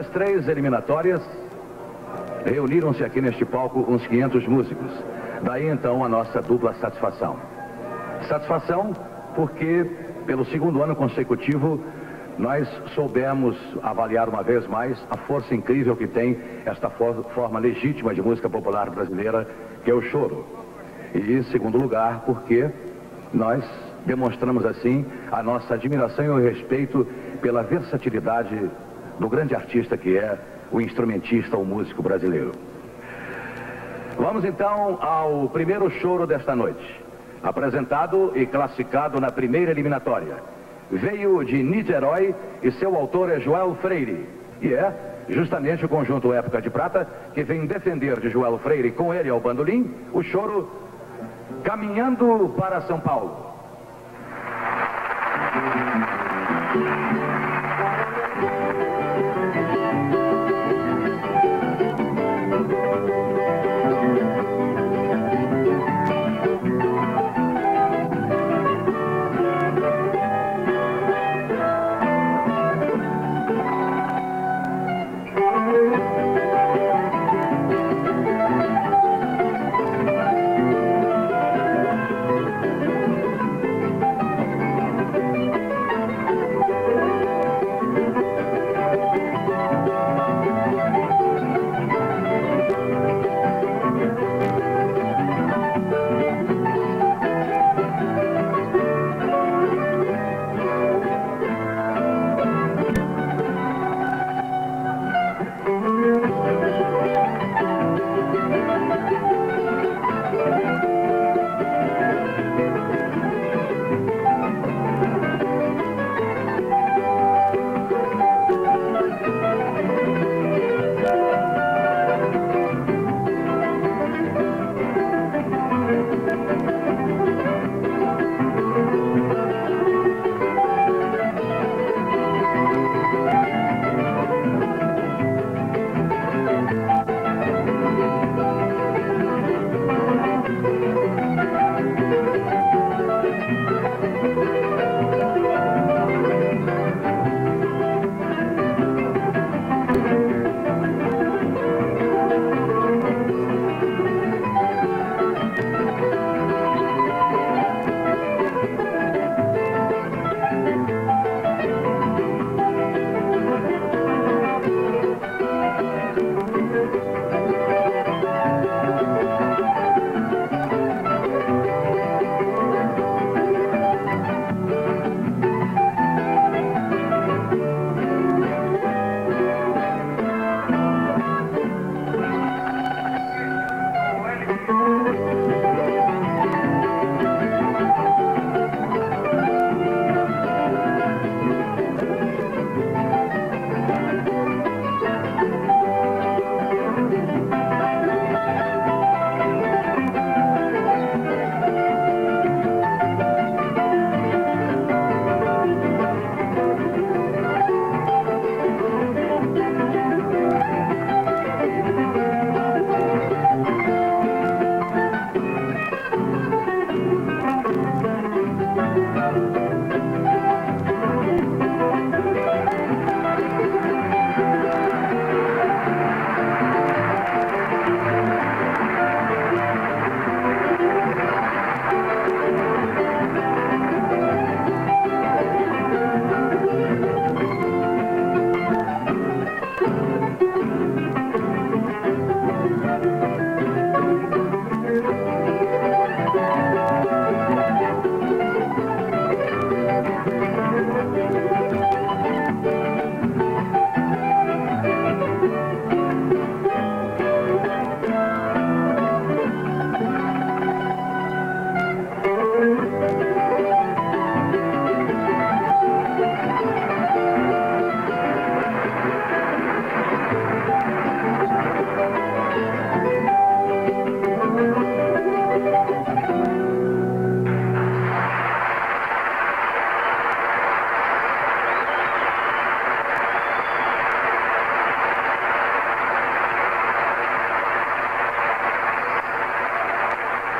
As três eliminatórias reuniram-se aqui neste palco uns 500 músicos. Daí então a nossa dupla satisfação. Satisfação porque pelo segundo ano consecutivo nós soubemos avaliar uma vez mais a força incrível que tem esta forma legítima de música popular brasileira, que é o choro. E em segundo lugar porque nós demonstramos assim a nossa admiração e o respeito pela versatilidade do grande artista que é o instrumentista, o músico brasileiro. Vamos então ao primeiro choro desta noite, apresentado e classificado na primeira eliminatória. Veio de Niterói e seu autor é Joel Freire, e é justamente o conjunto Época de Prata que vem defender de Joel Freire, com ele ao bandolim, o choro Caminhando para São Paulo.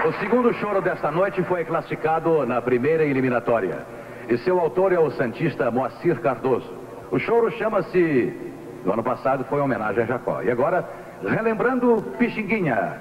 O segundo choro desta noite foi classificado na primeira eliminatória e seu autor é o santista Moacir Cardoso. O choro chama-se do ano passado foi uma homenagem a Jacó. E agora, relembrando Pixinguinha.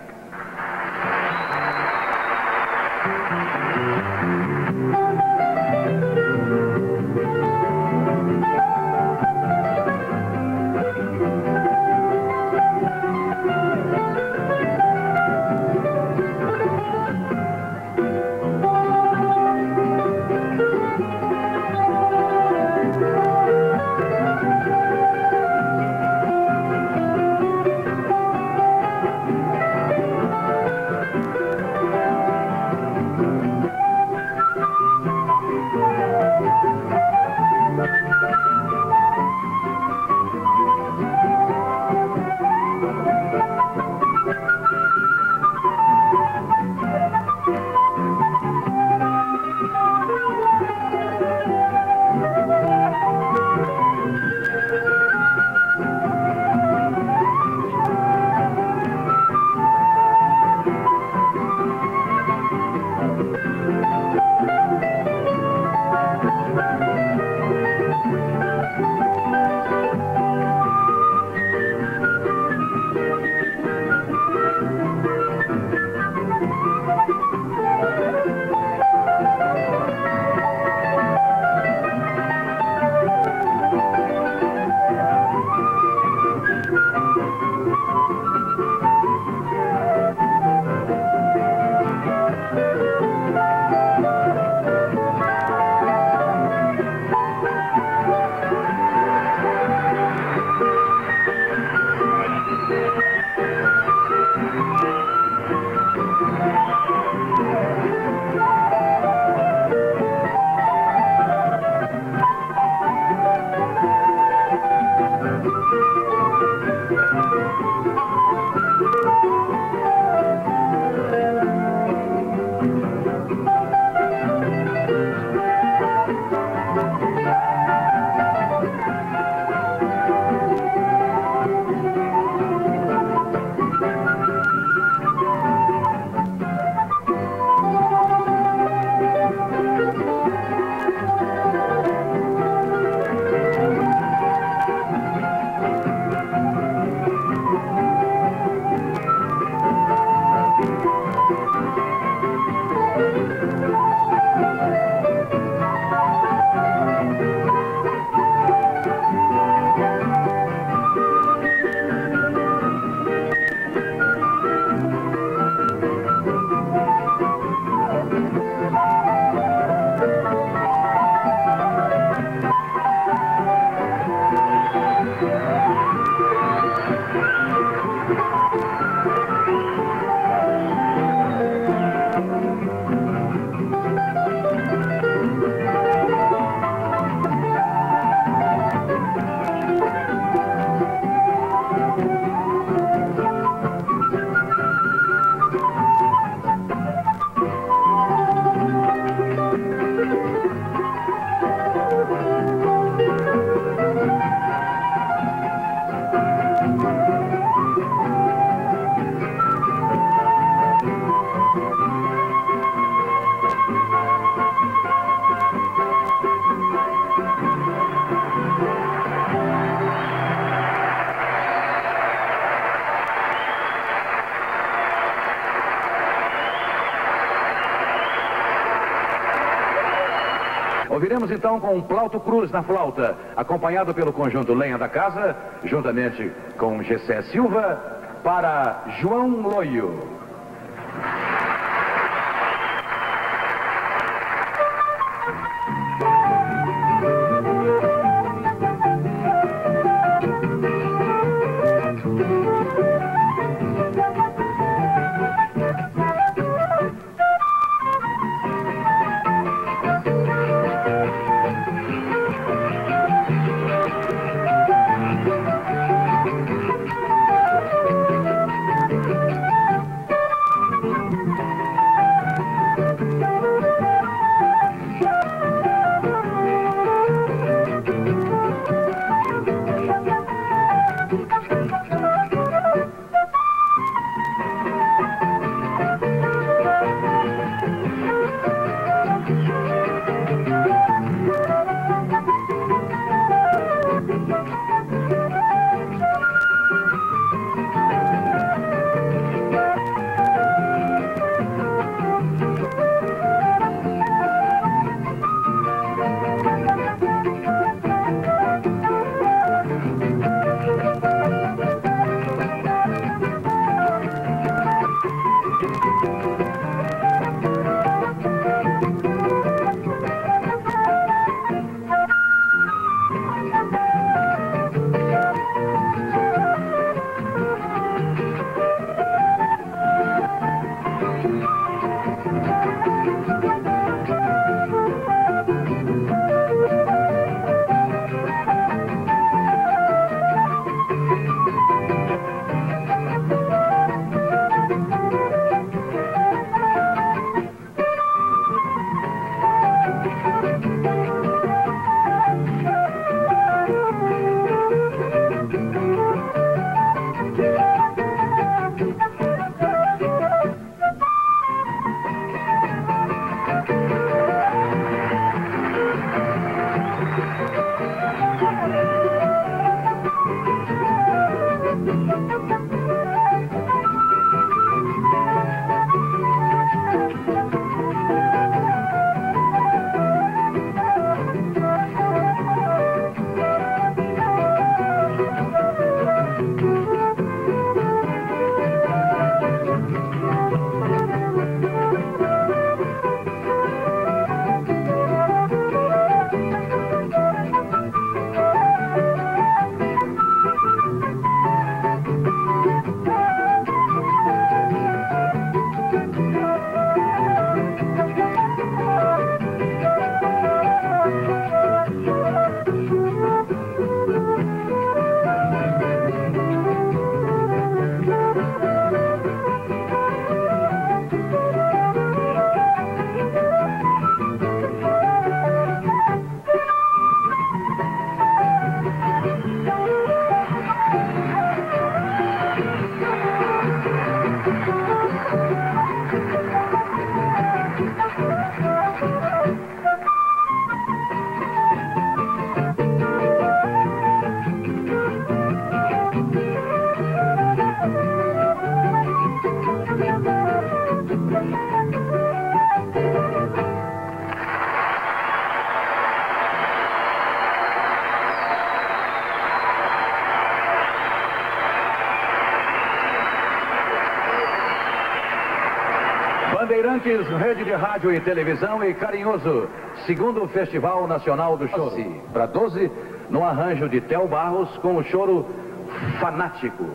Ouviremos então com Plauto Cruz na flauta, acompanhado pelo conjunto Lenha da Casa, juntamente com Gessé Silva, para João Loio. Bandeirantes, rede de rádio e televisão, e carinhoso, segundo Festival Nacional do Choro. Para 12, no arranjo de Théo Barros, com o Choro Fanático.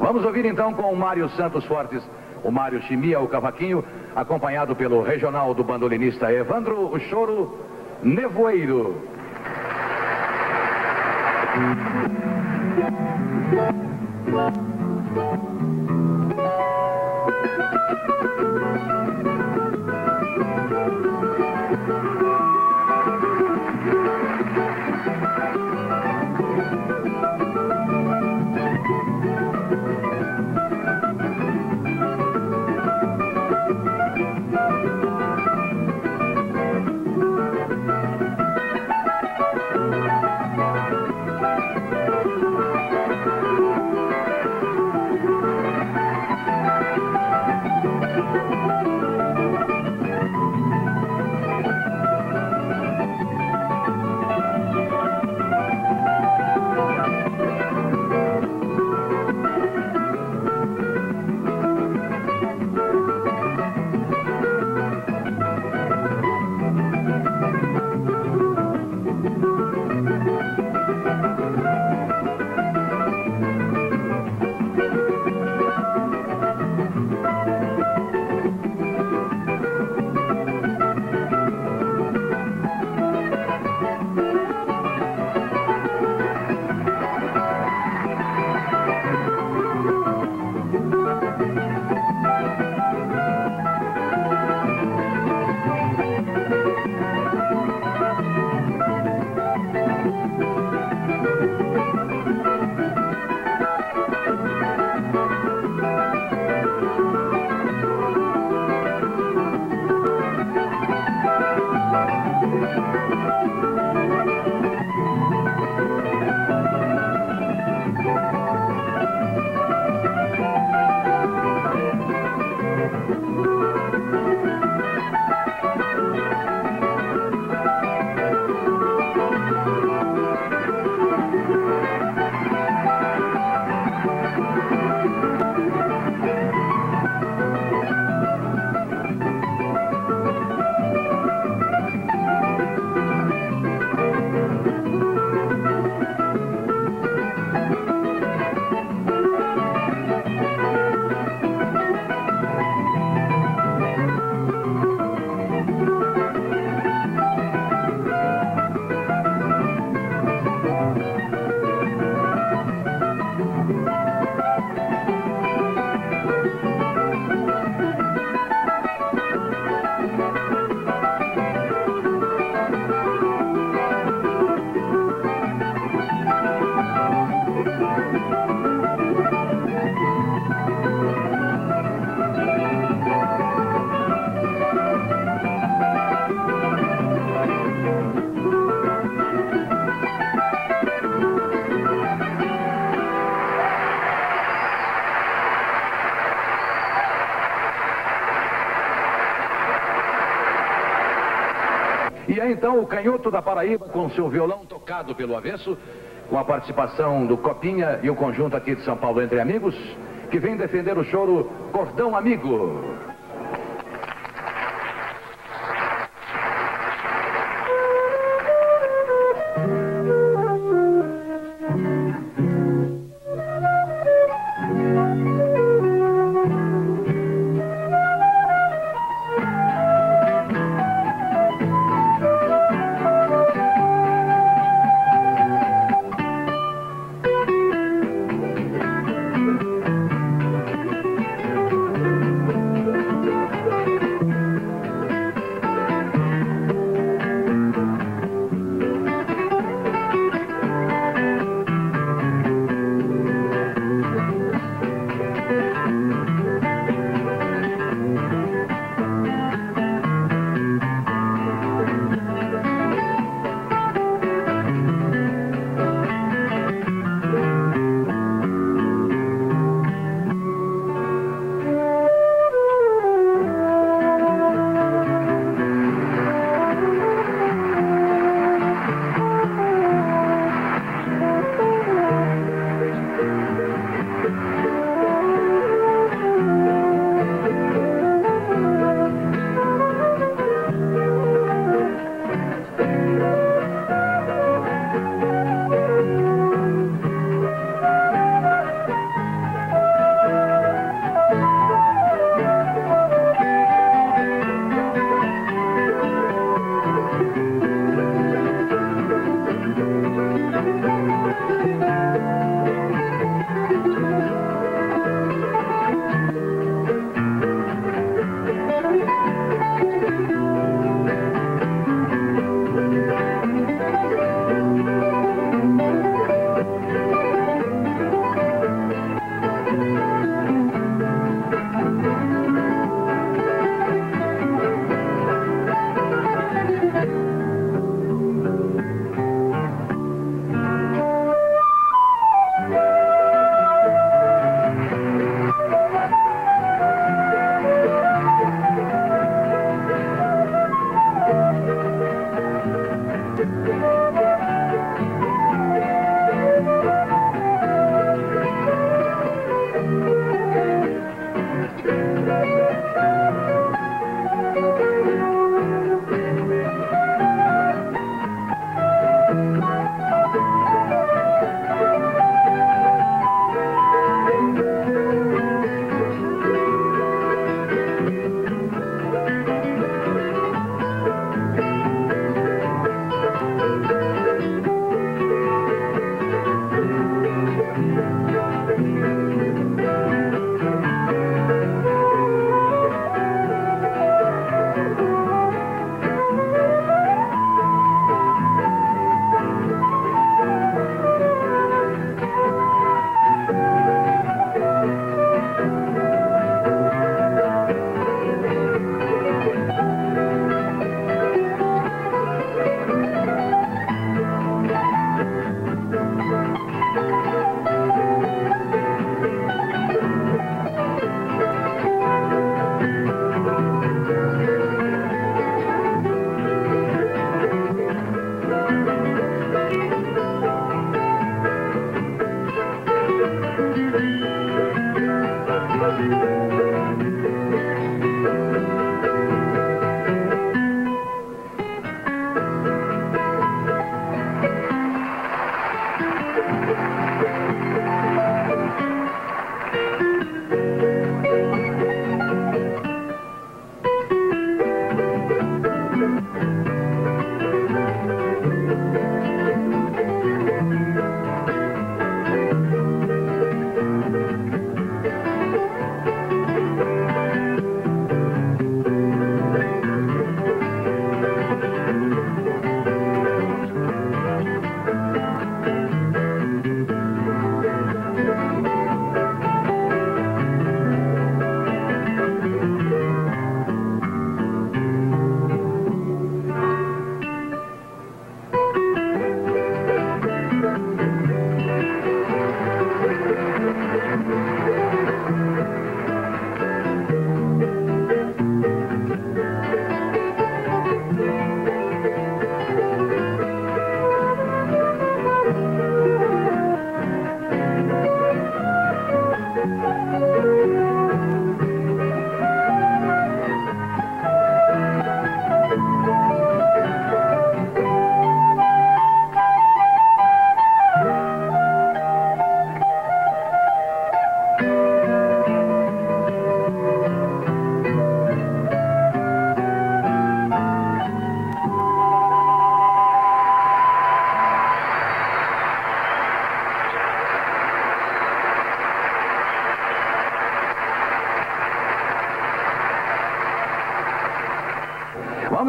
Vamos ouvir então com o Mário Santos Fortes, o Mário Chimia, o cavaquinho, acompanhado pelo regional do bandolinista Evandro, o choro Nevoeiro. Então o Canhoto da Paraíba, com seu violão tocado pelo avesso, com a participação do Copinha e o conjunto aqui de São Paulo Entre Amigos, que vem defender o choro Cordão Amigo.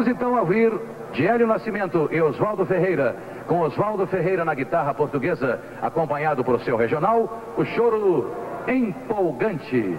Vamos então ouvir de Hélio Nascimento e Oswaldo Ferreira, com Oswaldo Ferreira na guitarra portuguesa, acompanhado por seu regional, o Choro Empolgante.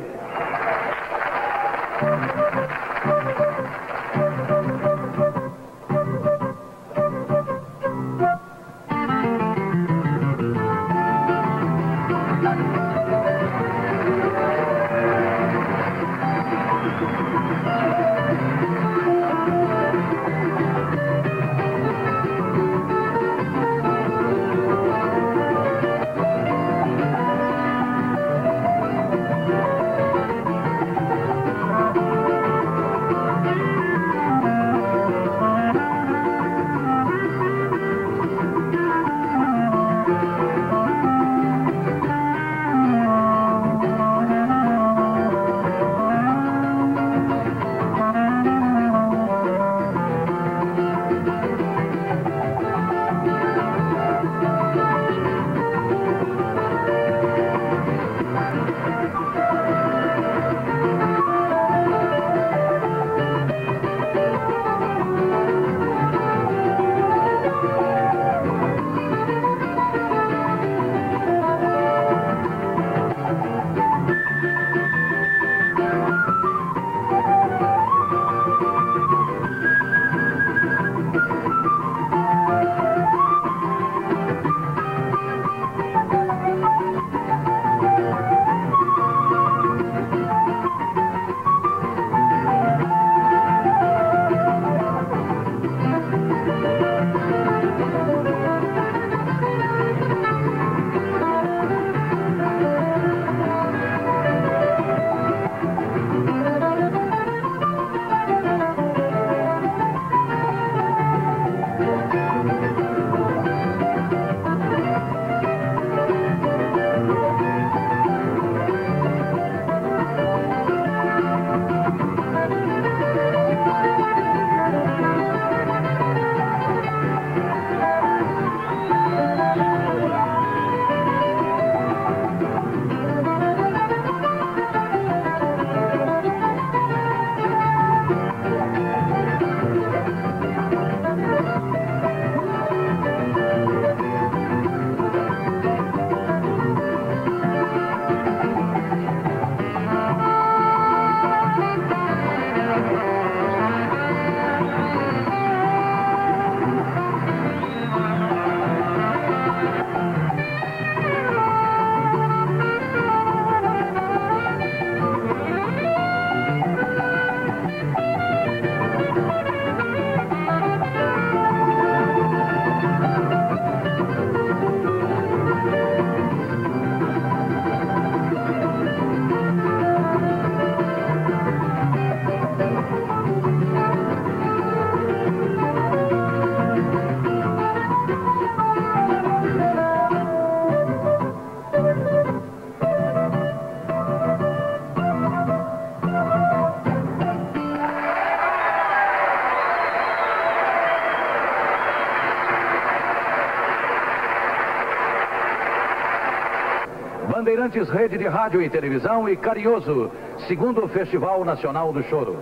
Bandeirantes, Rede de Rádio e Televisão e Carioso, segundo Festival Nacional do Choro.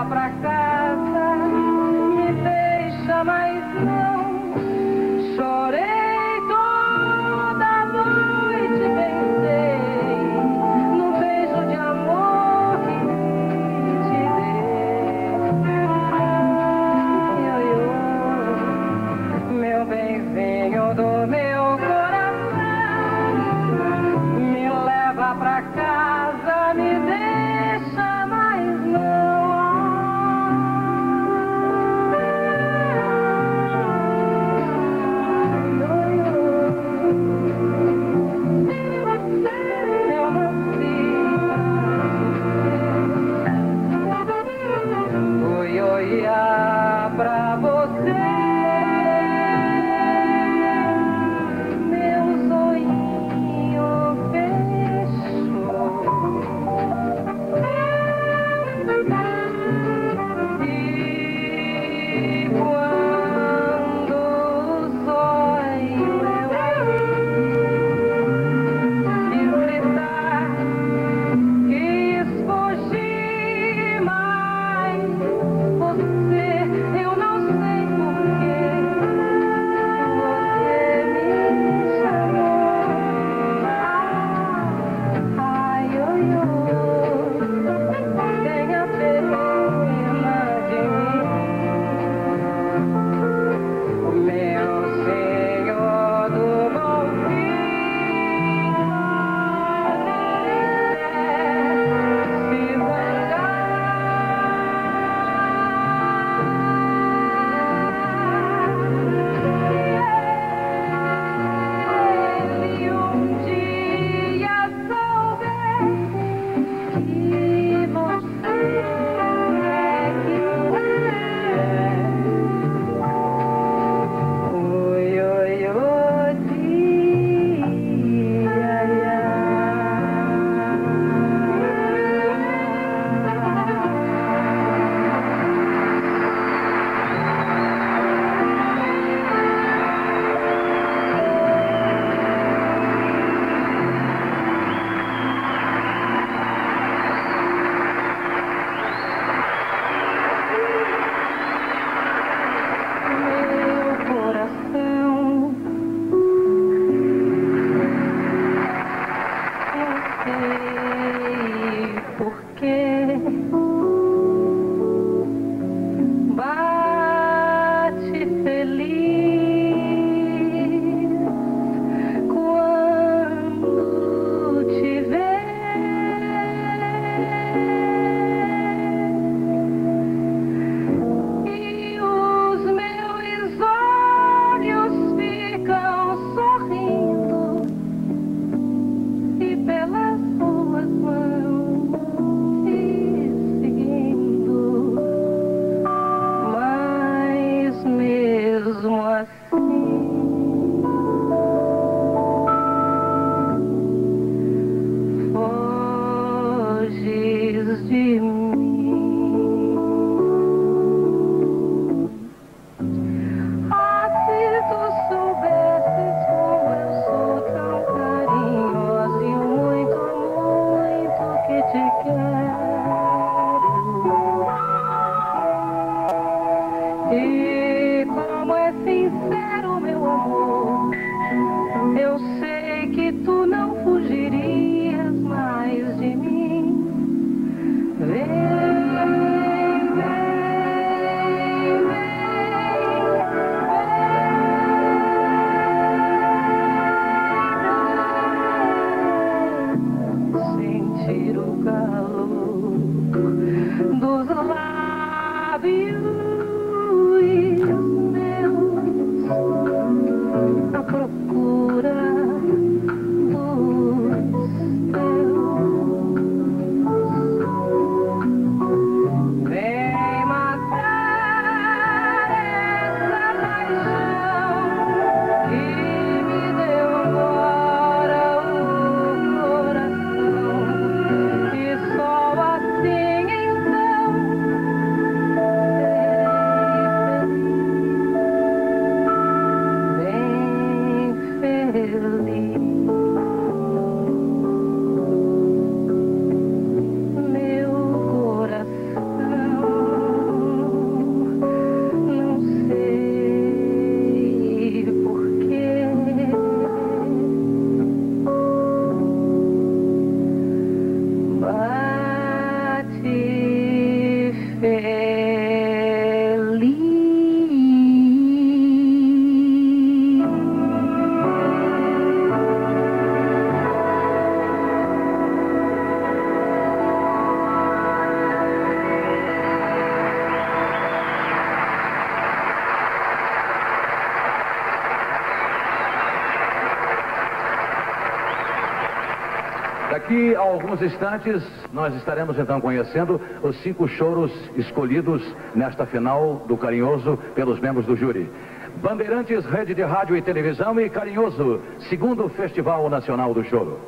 vá pra casa, me deixa, mas não. Chorei toda noite, pensei num beijo de amor que te dei. Meu benzinho do meu coração, me leva pra casa, me deixa, mas não. Daqui a alguns instantes, nós estaremos então conhecendo os 5 choros escolhidos nesta final do Carinhoso pelos membros do júri. Bandeirantes, Rede de Rádio e Televisão e Carinhoso, 2º Festival Nacional do Choro.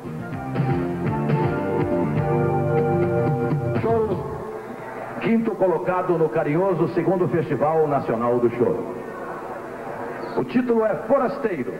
Choro, 5º colocado no Carinhoso, 2º Festival Nacional do Choro. O título é Forasteiro.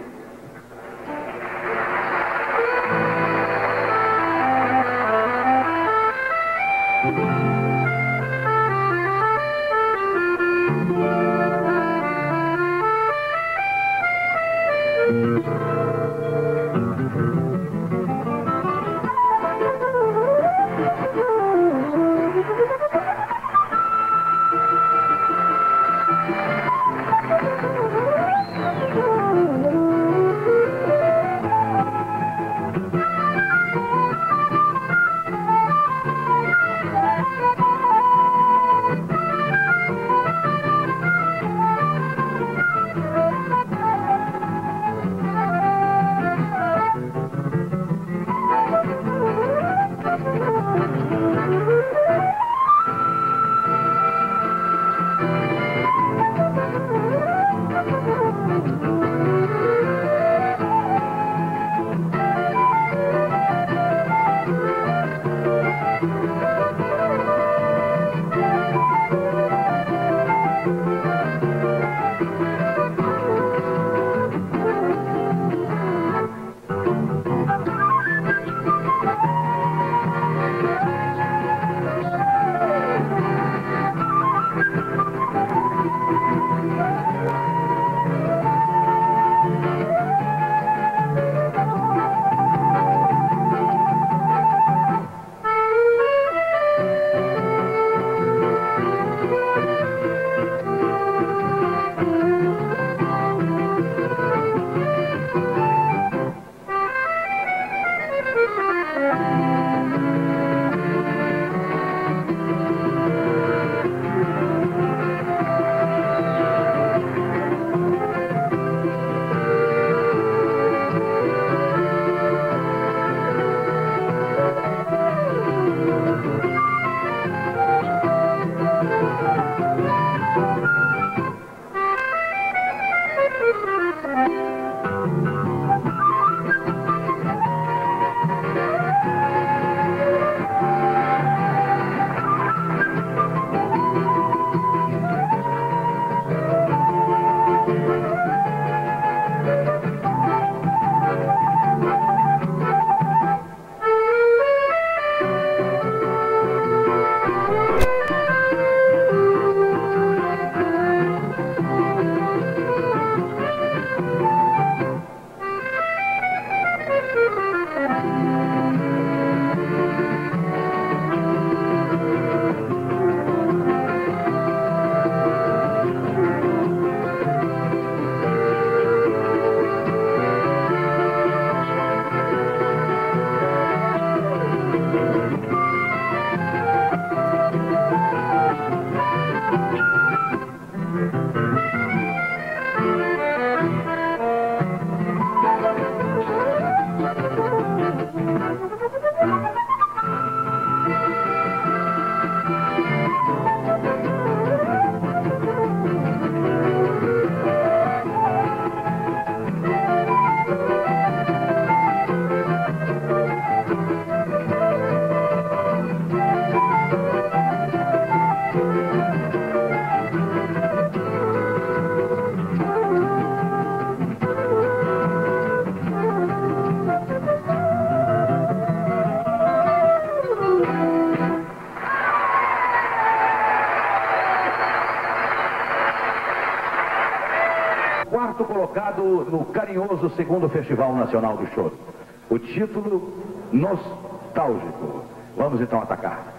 No Carinhoso 2º Festival Nacional do Choro. O título nostálgico. Vamos então atacar.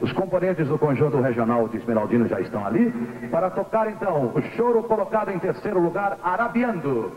Os componentes do conjunto regional de Esmeraldino já estão ali para tocar então o choro colocado em terceiro lugar, Arabiando.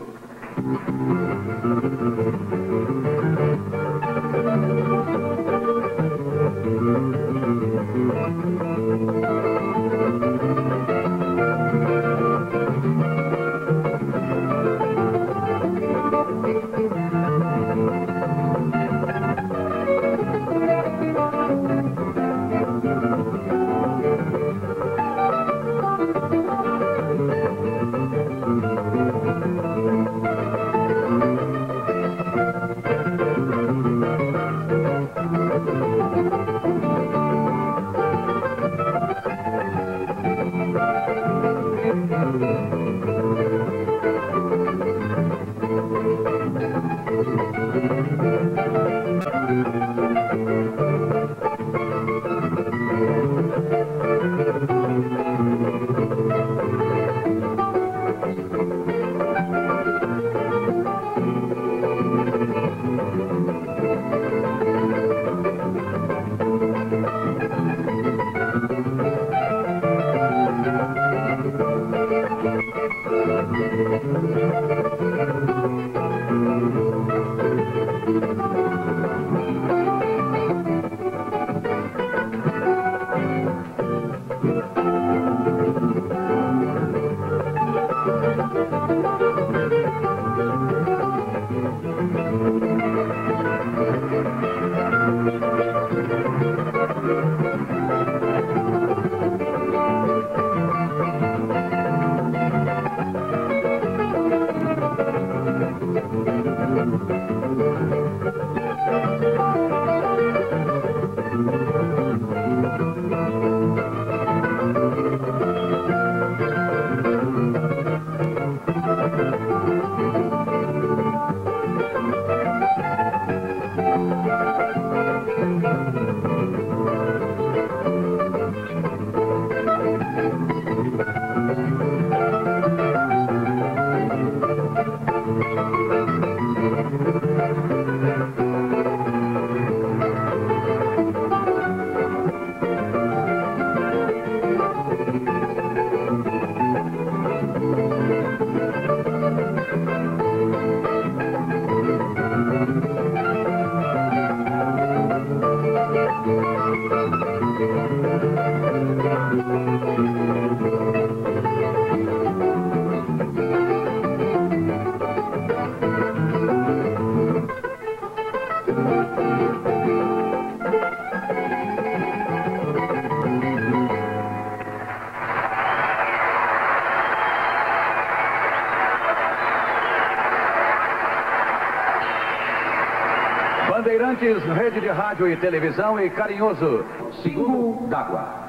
Bandeirantes, Rede de Rádio e Televisão e Carinhoso, Single d'Água.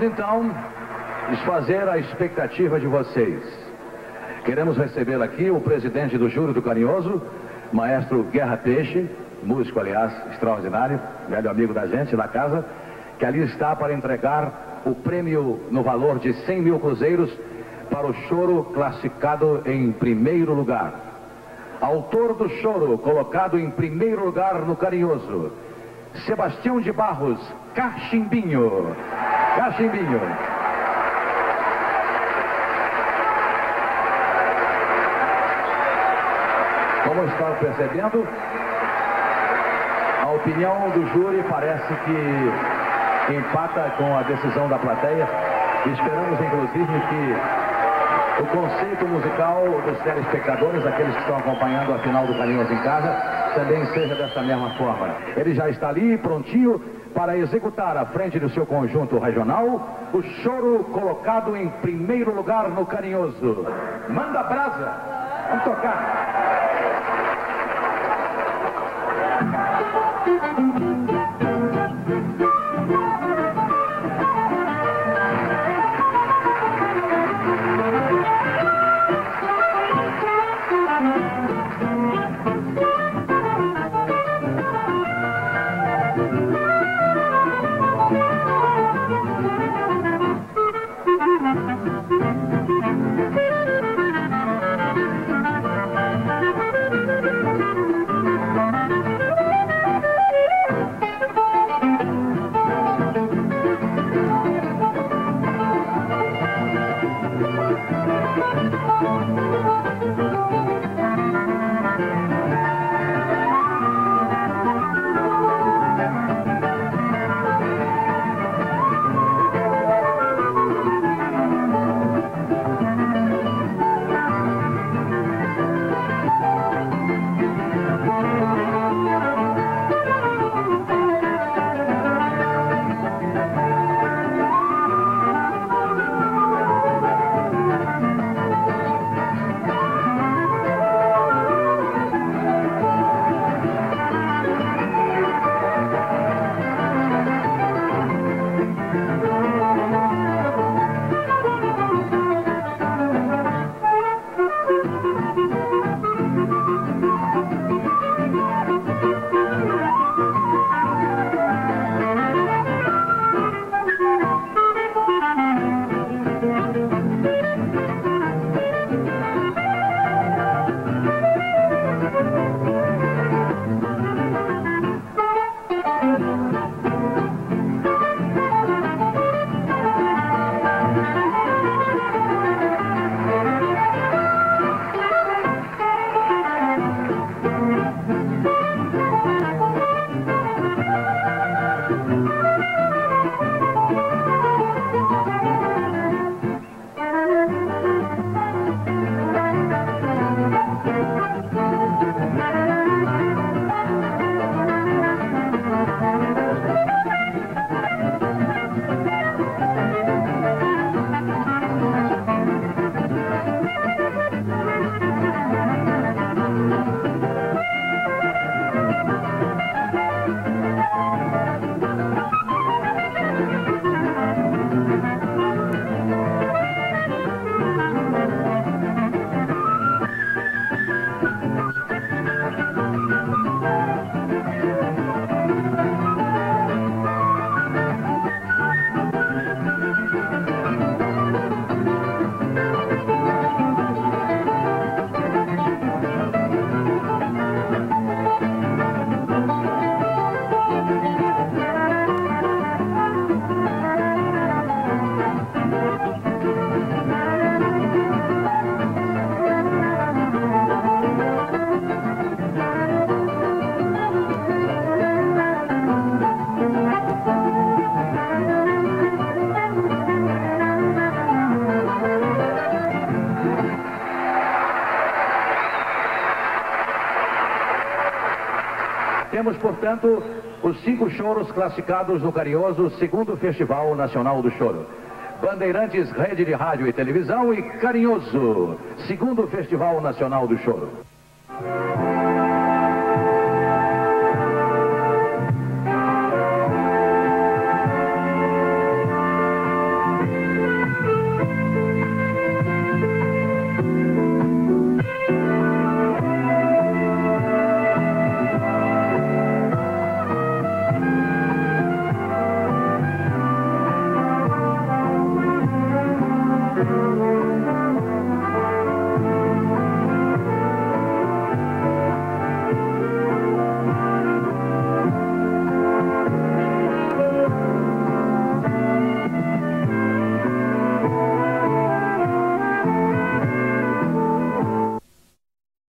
Queremos, então, desfazer a expectativa de vocês. Queremos receber aqui o presidente do Júri do Carinhoso, maestro Guerra Peixe, músico, aliás, extraordinário, velho amigo da gente, da casa, que ali está para entregar o prêmio no valor de 100 mil cruzeiros para o choro classificado em primeiro lugar. Autor do choro, colocado em primeiro lugar no Carinhoso, Sebastião de Barros, K-Ximbinho. K-Ximbinho. Como estão percebendo, a opinião do júri parece que empata com a decisão da plateia. Esperamos, inclusive, que o conceito musical dos telespectadores, aqueles que estão acompanhando a final do Carinhoso em casa, também seja dessa mesma forma. Ele já está ali, prontinho, para executar à frente do seu conjunto regional o choro colocado em primeiro lugar no Carinhoso. Manda brasa! Vamos tocar! Temos, portanto, os 5 choros classificados no Carinhoso, 2º Festival Nacional do Choro. Bandeirantes, Rede de Rádio e Televisão e Carinhoso, 2º Festival Nacional do Choro.